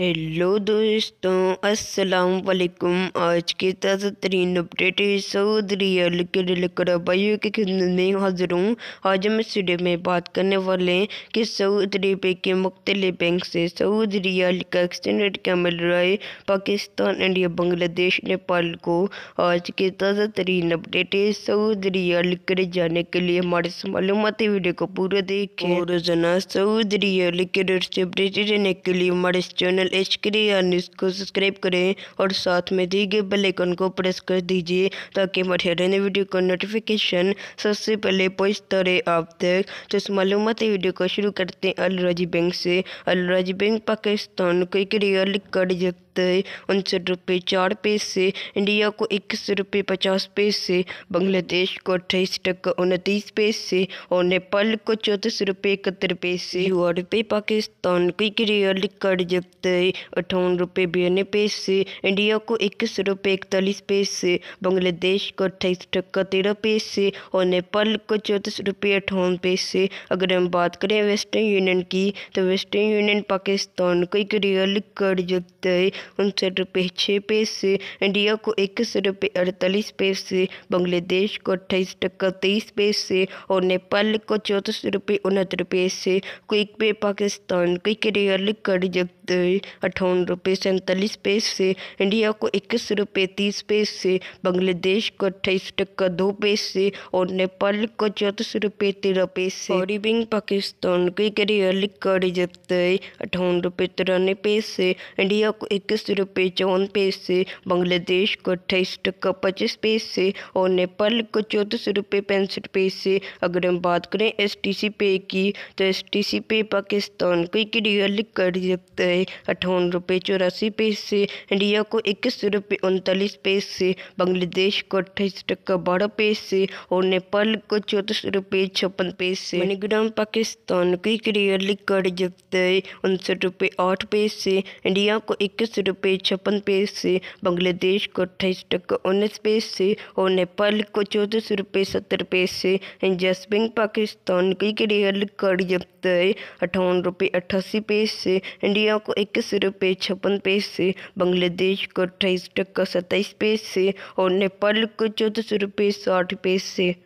Hello दोस्तों, अस्सलाम वालेकुम। आज के ताज़ा तरीन अपडेट सऊदी रियाल के रिलेटेड भाइयों की खिदमत में हाजिर हूँ। आज हम इस वीडियो में बात करने वाले हैं कि सऊदी पे के मुख्तलिफ बैंक से सऊदी रियाल का एक्सचेंज रेट क्या मिल रहा है। पाकिस्तान, इंडिया, बांग्लादेश, नेपाल को आज के ताज़ा तरीन अपडेट सऊदी रियाल करे जाने के लिए हमारे मालूमती वीडियो को पूरा देखें और रोजाना सऊदी रियाल के रेट से अपडेट रहने के लिए हमारे चैनल HK Real News को सब्सक्राइब करें और साथ में दिए गए बेल आइकन को प्रेस कर दीजिए ताकि हमारे नए वीडियो का नोटिफिकेशन सबसे पहले पहुंचता रहे आप तक। तो इस मालूमती वीडियो को शुरू करते हैं अलराजी बैंक से। अलराजी बैंक पाकिस्तान को एक रियाल कर 59 रुपये 4 पैसे, इंडिया को 21 रुपये 50 पैसे, बांग्लादेश को 28 टका 29 पैसे और नेपाल को 34 रुपये 71 पैसे। पे पाकिस्तान को एक रियाल कर 58 रुपये 92 पैसे, इंडिया को 21 रुपये 41 पैसे, बांग्लादेश को 28 टका 13 पैसे और नेपाल को 34 रुपये 58 पैसे। अगर हम बात करें वेस्टर्न यूनियन की तो वेस्टर्न यूनियन पाकिस्तान को एक रियाल कर 59 रुपये 6 पैसे, इंडिया को 21 रुपये 48 पैसे, बांग्लादेश को 28 टका 23 पैसे और नेपाल को 34 रुपये 69 पैसे। क्विक पे पाकिस्तान को एक रियाल कर 58 रुपये 47 पैसे, इंडिया को 21 रुपये 30 पैसे, बांग्लादेश को 28 टका 2 पैसे और नेपाल को 34 रुपये 13 पैसे। सऊदी बैंक पाकिस्तान को एक रियाल कर 58 रुपये 93 पैसे, इंडिया को 21 रुपये 54 पैसे, बांग्लादेश को 28 टका 25 पैसे और नेपाल को 34 रुपये 65 पैसे। अगर हम बात करें STC पे की तो STC पे पाकिस्तान को एक रियाल कर 58 रुपये 84 पैसे, इंडिया को 21 रुपये 39 पैसे, बांग्लादेश को 28 टका 12 पैसे और नेपाल को 34 रुपये 56 पैसे। मनीग्राम पाकिस्तान को एक रियाल कर 59 रुपये 8 पैसे, इंडिया को 21 रुपये 56 पैसे, बांग्लादेश को 28 टका 19 पैसे और नेपाल को 34 रुपये 70 पैसे। यस बैंक पाकिस्तान को एक रियाल कर 58 रुपये 88 पैसे, इंडिया को 21 रुपये 56 पैसे, बांग्लादेश को 28 टका 27 पैसे और नेपाल को 34 रुपये 60 पैसे।